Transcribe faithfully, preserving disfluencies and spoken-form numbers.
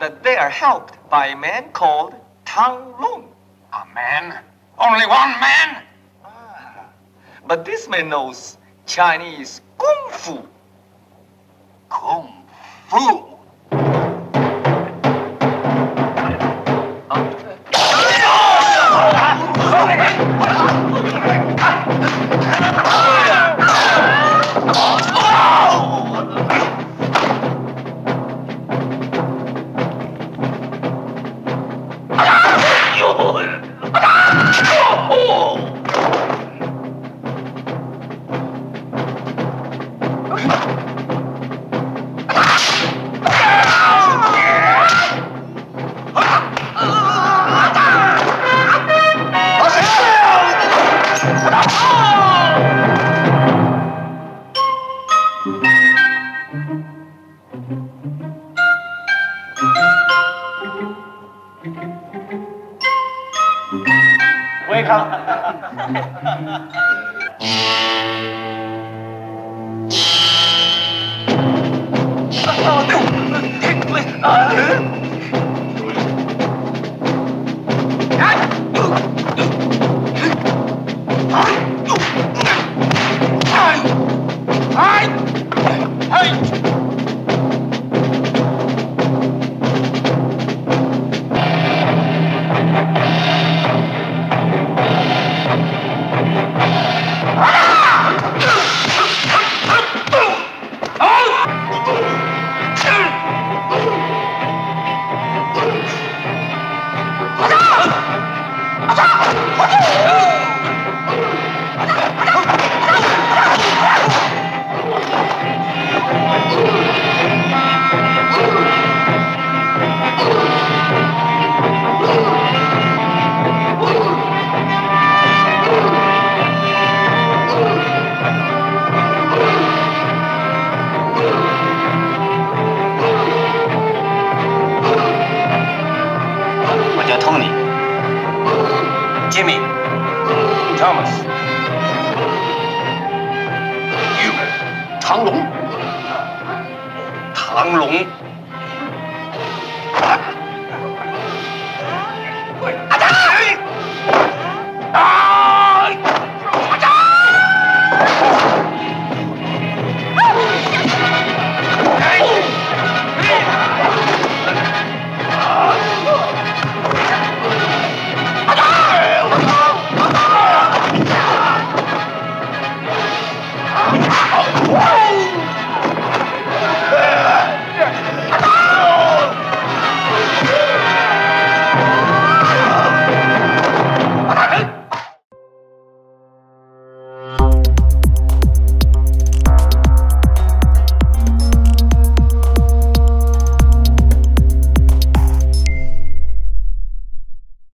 that they are helped by a man called Tang Lung. A man? Only one man? Ah. But this man knows Chinese Kung Fu. Kung Fu? Wake up! Jimmy, Thomas, you, Tang Lung, Tang Lung.